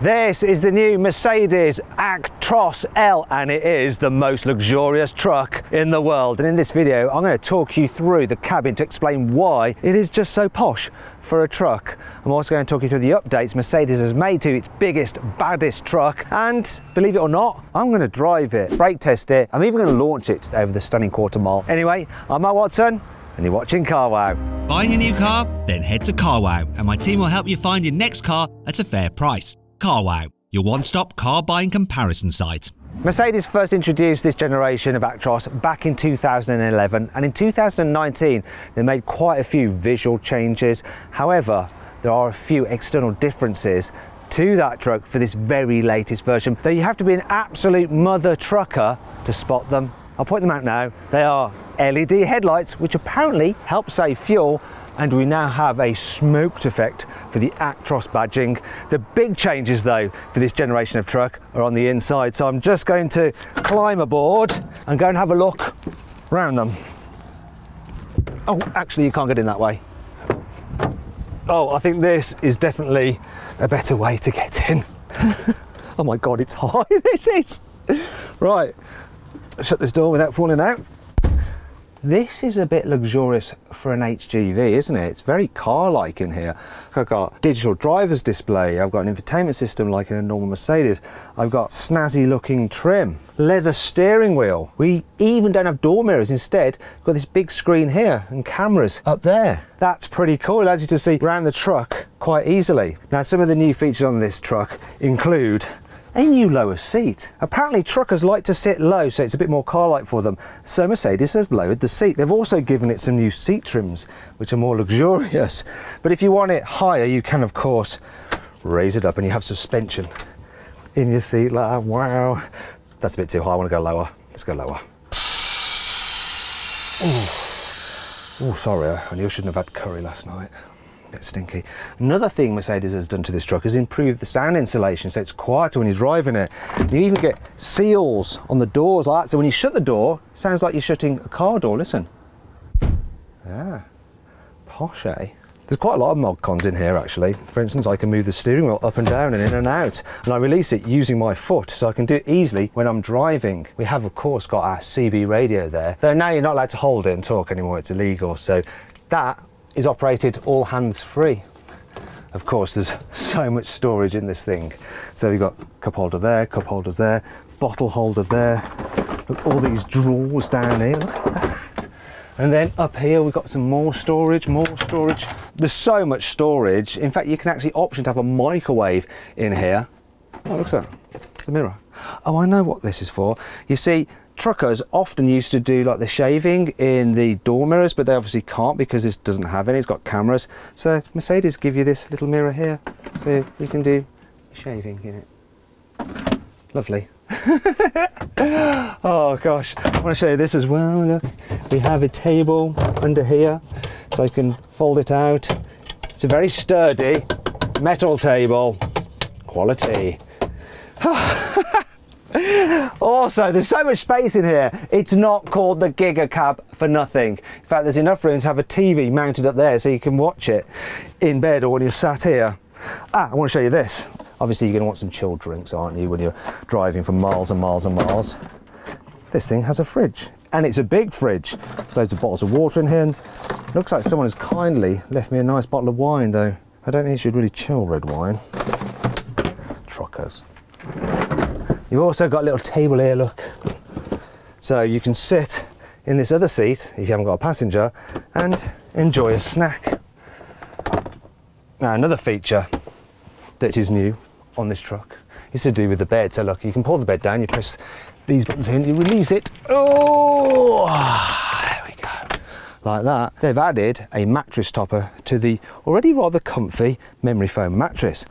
This is the new Mercedes Actros L, and it is the most luxurious truck in the world. And in this video, I'm going to talk you through the cabin to explain why it is just so posh for a truck. I'm also going to talk you through the updates Mercedes has made to its biggest, baddest truck. And believe it or not, I'm going to drive it, brake test it. I'm even going to launch it over the stunning quarter mile. Anyway, I'm Matt Watson, and you're watching CarWow. Buying a new car? Then head to CarWow, and my team will help you find your next car at a fair price. CarWow, your one-stop car buying comparison site. Mercedes first introduced this generation of Actros back in 2011, and in 2019 they made quite a few visual changes. However, there are a few external differences to that truck for this very latest version, though you have to be an absolute mother trucker to spot them. I'll point them out now. They are LED headlights, which apparently help save fuel, and we now have a smoked effect for the Actros badging. The big changes though for this generation of truck are on the inside, so I'm just going to climb aboard and go and have a look around them. Oh, actually you can't get in that way. Oh, I think this is definitely a better way to get in. Oh my God, it's high, this is. Right, shut this door without falling out. This is a bit luxurious for an HGV, isn't it? It's very car-like in here. I've got digital driver's display, I've got an infotainment system like in a normal Mercedes, I've got snazzy looking trim, leather steering wheel. We even don't have door mirrors, instead we've got this big screen here and cameras up there. That's pretty cool, it allows you to see around the truck quite easily. Now some of the new features on this truck include a new lower seat. Apparently truckers like to sit low, so it's a bit more car-like for them, so Mercedes have lowered the seat. They've also given it some new seat trims which are more luxurious, but if you want it higher you can of course raise it up and you have suspension in your seat like that. Wow, that's a bit too high, I want to go lower. Let's go lower. Oh, sorry, I knew I shouldn't have had curry last night. Bit stinky. Another thing Mercedes has done to this truck is improved the sound insulation, so it's quieter when you're driving it. You even get seals on the doors like that, so when you shut the door it sounds like you're shutting a car door. Listen. Yeah, posh, eh? There's quite a lot of mod cons in here actually. For instance, I can move the steering wheel up and down and in and out, and I release it using my foot, so I can do it easily when I'm driving. We have of course got our CB radio there, though now you're not allowed to hold it and talk anymore, it's illegal, so that is operated all hands-free. Of course, there's so much storage in this thing. So you've got cup holder there, cup holders there, bottle holder there. Look, all these drawers down here, look at that. And then up here, we've got some more storage, There's so much storage. In fact, you can actually option to have a microwave in here. Oh, look at that, it's a mirror. Oh, I know what this is for. You see, truckers often used to do like the shaving in the door mirrors, but they obviously can't because this doesn't have any, it's got cameras. So Mercedes give you this little mirror here, so you can do shaving in it. Lovely. Oh gosh, I want to show you this as well. Look, we have a table under here, so you can fold it out. It's a very sturdy metal table. Quality. Also, there's so much space in here, it's not called the Giga Cab for nothing. In fact, there's enough room to have a TV mounted up there so you can watch it in bed or when you're sat here. Ah, I want to show you this. Obviously you're going to want some chilled drinks, aren't you, when you're driving for miles and miles and miles. This thing has a fridge, and it's a big fridge. There's loads of bottles of water in here. Looks like someone has kindly left me a nice bottle of wine though. I don't think you should really chill red wine. Truckers. You've also got a little table here, look. So you can sit in this other seat, if you haven't got a passenger, and enjoy a snack. Now another feature that is new on this truck is to do with the bed. So look, you can pull the bed down, you press these buttons here and you release it. Oh, there we go. Like that. They've added a mattress topper to the already rather comfy memory foam mattress.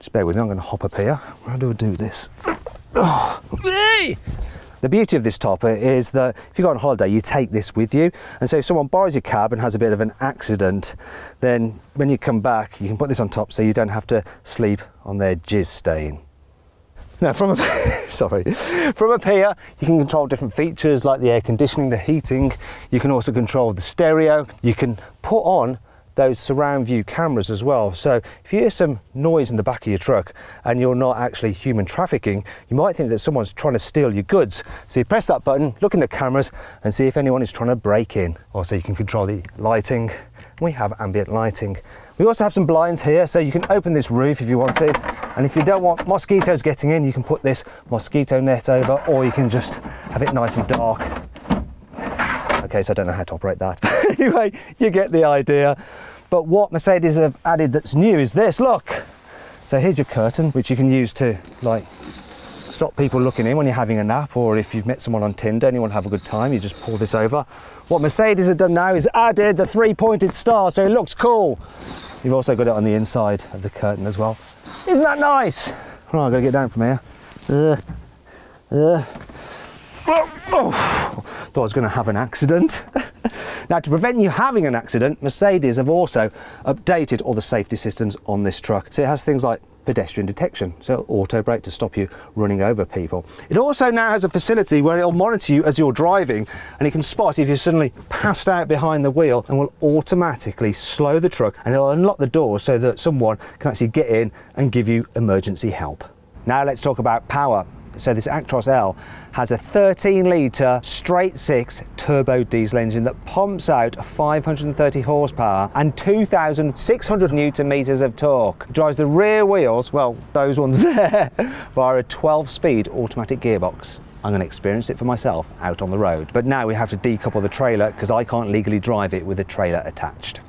Just bear with me, I'm going to hop up here. How do I do this? Oh. The beauty of this topper is that if you go on holiday you take this with you, and so if someone borrows your cab and has a bit of an accident, then when you come back you can put this on top so you don't have to sleep on their jizz stain. Now from up here you can control different features like the air conditioning, the heating, you can also control the stereo, you can put on those surround view cameras as well. So if you hear some noise in the back of your truck and you're not actually human trafficking, you might think that someone's trying to steal your goods. So you press that button, look in the cameras and see if anyone is trying to break in. Also, you can control the lighting. We have ambient lighting. We also have some blinds here, so you can open this roof if you want to. And if you don't want mosquitoes getting in, you can put this mosquito net over, or you can just have it nice and dark. Okay, so I don't know how to operate that. Anyway, you get the idea. But what Mercedes have added that's new is this, look. So here's your curtains, which you can use to like stop people looking in when you're having a nap, or if you've met someone on Tinder and you want to have a good time, you just pull this over. What Mercedes have done now is added the three-pointed star, so it looks cool. You've also got it on the inside of the curtain as well. Isn't that nice? Right, I've got to get down from here. Oh, thought I was going to have an accident. Now, to prevent you having an accident, Mercedes have also updated all the safety systems on this truck. So it has things like pedestrian detection, so auto brake to stop you running over people. It also now has a facility where it'll monitor you as you're driving, and it can spot if you're suddenly passed out behind the wheel and will automatically slow the truck, and it'll unlock the door so that someone can actually get in and give you emergency help. Now let's talk about power. So this Actros L has a 13-litre straight-six turbo diesel engine that pumps out 530 horsepower and 2,600 newton-metres of torque. It drives the rear wheels, well, those ones there, via a 12-speed automatic gearbox. I'm going to experience it for myself out on the road. But now we have to decouple the trailer because I can't legally drive it with a trailer attached.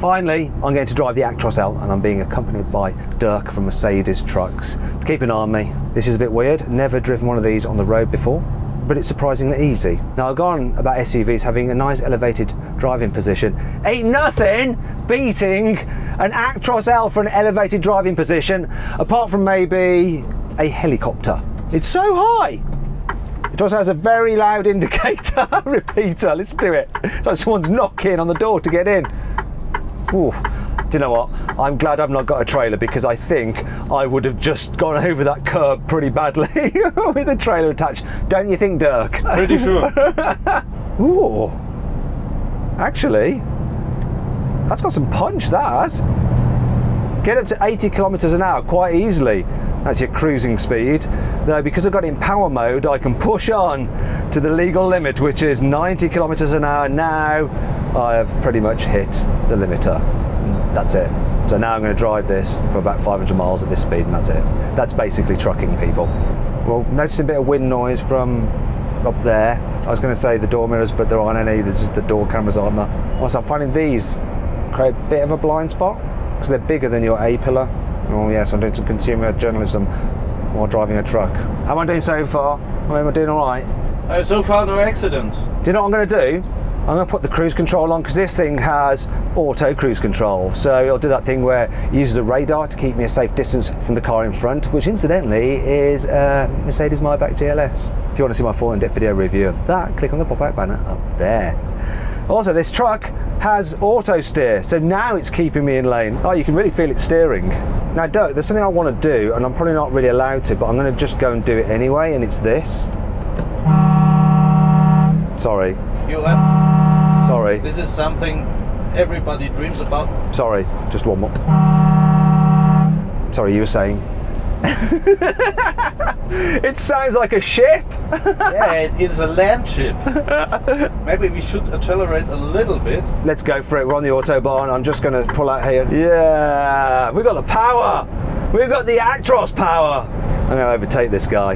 Finally, I'm going to drive the Actros L, and I'm being accompanied by Dirk from Mercedes Trucks. To keep an eye on me, this is a bit weird. Never driven one of these on the road before, but it's surprisingly easy. Now, I've gone about SUVs having a nice elevated driving position. Ain't nothing beating an Actros L for an elevated driving position, apart from maybe a helicopter. It's so high. It also has a very loud indicator repeater. Let's do it. It's like someone's knocking on the door to get in. Ooh, do you know what? I'm glad I've not got a trailer, because I think I would have just gone over that curb pretty badly with a trailer attached. Don't you think, Dirk? Pretty sure. Ooh, actually, that's got some punch, that has. Get up to 80 kilometers an hour quite easily. That's your cruising speed. Though, because I've got it in power mode, I can push on to the legal limit, which is 90 kilometers an hour now. I have pretty much hit the limiter. That's it. So now I'm going to drive this for about 500 miles at this speed, and that's it. That's basically trucking, people. Well, noticed a bit of wind noise from up there. I was going to say the door mirrors, but there aren't any. There's just the door cameras on there. Also, I'm finding these create a bit of a blind spot because they're bigger than your A-pillar. Oh yes, I'm doing some consumer journalism while driving a truck. How am I doing so far? I mean, am I doing all right? So far, no accidents. Do you know what I'm going to do? I'm going to put the cruise control on, because this thing has auto cruise control. So it'll do that thing where it uses a radar to keep me a safe distance from the car in front, which incidentally is a Mercedes-Maybach GLS. If you want to see my full in-depth video review of that, click on the pop-out banner up there. Also, this truck has auto steer, so now it's keeping me in lane. Oh, you can really feel it steering. Now, Dirk, there's something I want to do, and I'm probably not really allowed to, but I'm going to just go and do it anyway, and it's this. Sorry. Sorry. This is something everybody dreams about. Sorry, just one more. Sorry, you were saying. It sounds like a ship. Yeah, it is a land ship. Maybe we should accelerate a little bit. Let's go for it. We're on the Autobahn. I'm just going to pull out here. Yeah, we've got the power. We've got the Actros power. I'm going to overtake this guy.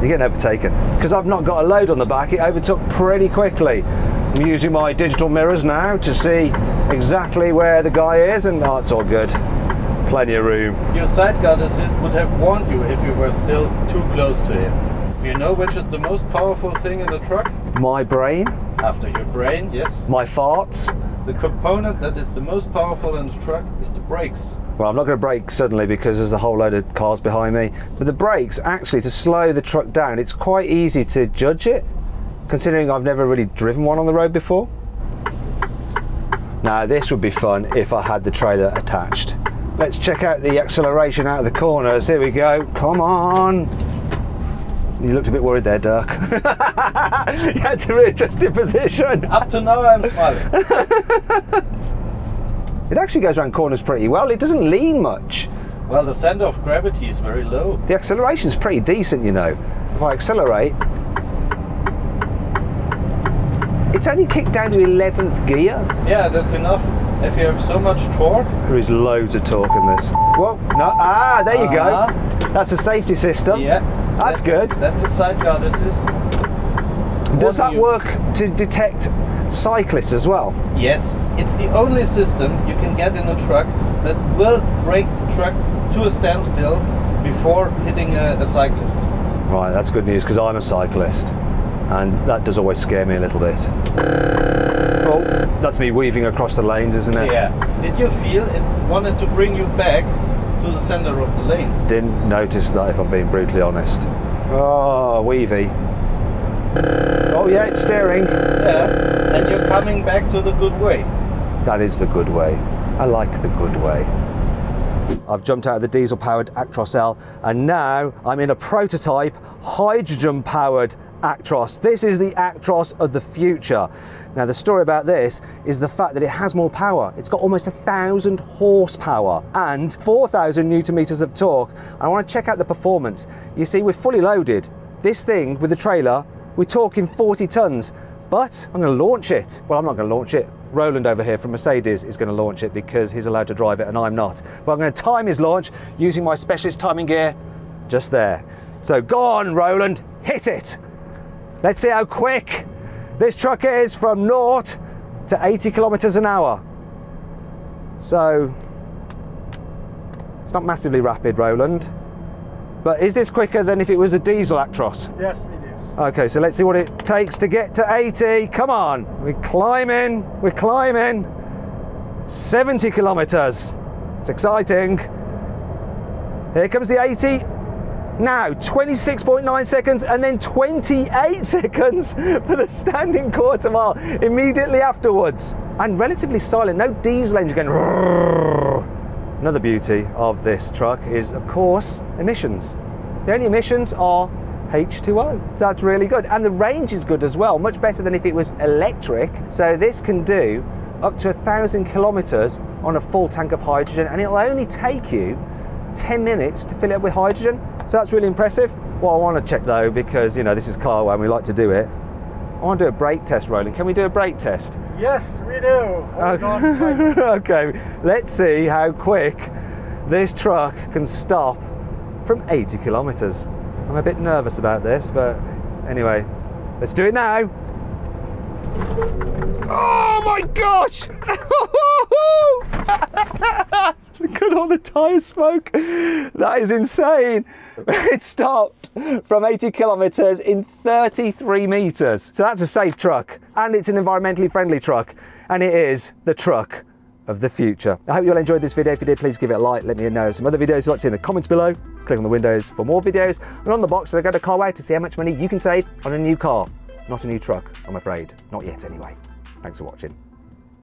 You're getting overtaken. Because I've not got a load on the back, it overtook pretty quickly. I'm using my digital mirrors now to see exactly where the guy is, and oh, it's all good. Plenty of room. Your side guard assist would have warned you if you were still too close to him. You know which is the most powerful thing in the truck? My brain. After your brain, yes. My farts. The component that is the most powerful in the truck is the brakes. Well, I'm not going to brake suddenly because there's a whole load of cars behind me. But the brakes, actually, to slow the truck down, it's quite easy to judge it, considering I've never really driven one on the road before. Now this would be fun if I had the trailer attached. Let's check out the acceleration out of the corners. Here we go, come on. You looked a bit worried there, Dirk. You had to readjust your position. Up to now I'm smiling. It actually goes around corners pretty well. It doesn't lean much. Well, the center of gravity is very low. The acceleration's pretty decent, you know. If I accelerate, it's only kicked down to 11th gear. Yeah, that's enough. If you have so much torque. There is loads of torque in this. Whoa, no, ah, there you go. That's a safety system. Yeah. That's good. That's a sideguard assist. Does that work to detect cyclists as well? Yes. It's the only system you can get in a truck that will brake the truck to a standstill before hitting a cyclist. Right, that's good news because I'm a cyclist and that does always scare me a little bit. Oh, that's me weaving across the lanes, isn't it? Yeah. Did you feel it wanted to bring you back to the center of the lane? Didn't notice that, if I'm being brutally honest. Oh, weavy. Oh yeah, it's steering. Yeah, and you're coming back to the good way. That is the good way. I like the good way. I've jumped out of the diesel-powered Actros L, and now I'm in a prototype hydrogen-powered Actros. This is the Actros of the future. Now the story about this is the fact that it has more power. It's got almost 1,000 horsepower and 4,000 newton meters of torque. I want to check out the performance. You see, we're fully loaded. This thing with the trailer, we're talking 40 tons, but I'm going to launch it. Well, I'm not going to launch it. Roland over here from Mercedes is going to launch it because he's allowed to drive it and I'm not. But I'm going to time his launch using my specialist timing gear just there. So go on, Roland, hit it. Let's see how quick this truck is from 0 to 80 kilometers an hour. So it's not massively rapid, Roland. But is this quicker than if it was a diesel Actros? Yes, it is. Okay, so let's see what it takes to get to 80. Come on, we're climbing, we're climbing. 70 kilometers. It's exciting. Here comes the 80. Now, 26.9 seconds and then 28 seconds for the standing quarter mile immediately afterwards. And relatively silent, no diesel engine going. Another beauty of this truck is, of course, emissions. The only emissions are H2O, so that's really good. And the range is good as well, much better than if it was electric. So this can do up to 1,000 kilometers on a full tank of hydrogen, and it'll only take you 10 minutes to fill it up with hydrogen. So that's really impressive. What I want to check though, because you know this is CarWow and we like to do it, I want to do a brake test, Roland. Can we do a brake test? Yes, we do. Okay, let's see how quick this truck can stop from 80 kilometers. I'm a bit nervous about this, but anyway, let's do it now. Oh my gosh! Look at all the tyre smoke. That is insane. It stopped from 80 kilometers in 33 meters. So that's a safe truck and it's an environmentally friendly truck and it is the truck of the future. I hope you all enjoyed this video. If you did, please give it a like. Let me know some other videos you'd like to see in the comments below. Click on the windows for more videos. And on the box, so go to CarWow to see how much money you can save on a new car. Not a new truck, I'm afraid. Not yet anyway. Thanks for watching.